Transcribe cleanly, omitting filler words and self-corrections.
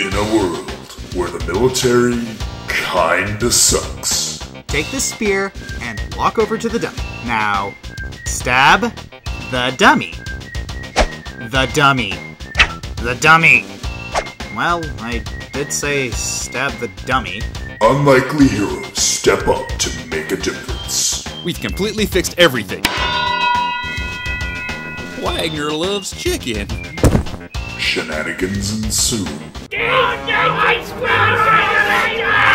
in a world where the military kinda sucks. Take this spear and walk over to the dummy. Now, stab the dummy. The dummy. The dummy. Well, I did say stab the dummy. Unlikely heroes step up to make a difference. We've completely fixed everything. Wagner loves chicken. Shenanigans ensue. Dude, no, I swear